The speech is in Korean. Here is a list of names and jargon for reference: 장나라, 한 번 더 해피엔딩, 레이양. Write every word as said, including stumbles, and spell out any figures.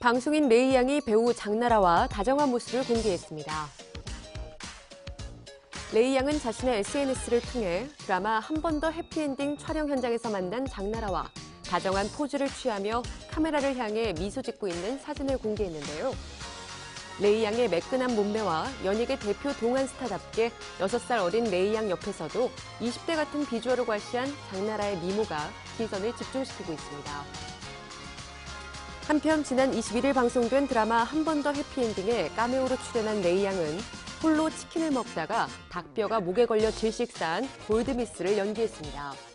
방송인 레이양이 배우 장나라와 다정한 모습을 공개했습니다. 레이양은 자신의 에스엔에스를 통해 드라마 한 번 더 해피엔딩 촬영 현장에서 만난 장나라와 다정한 포즈를 취하며 카메라를 향해 미소 짓고 있는 사진을 공개했는데요. 레이양의 매끈한 몸매와 연예계 대표 동안 스타답게 여섯 살 어린 레이양 옆에서도 이십 대 같은 비주얼을 과시한 장나라의 미모가 시선을 집중시키고 있습니다. 한편 지난 이십일일 방송된 드라마 한 번 더 해피엔딩에 카메오로 출연한 레이양은 홀로 치킨을 먹다가 닭뼈가 목에 걸려 질식사한 골드미스를 연기했습니다.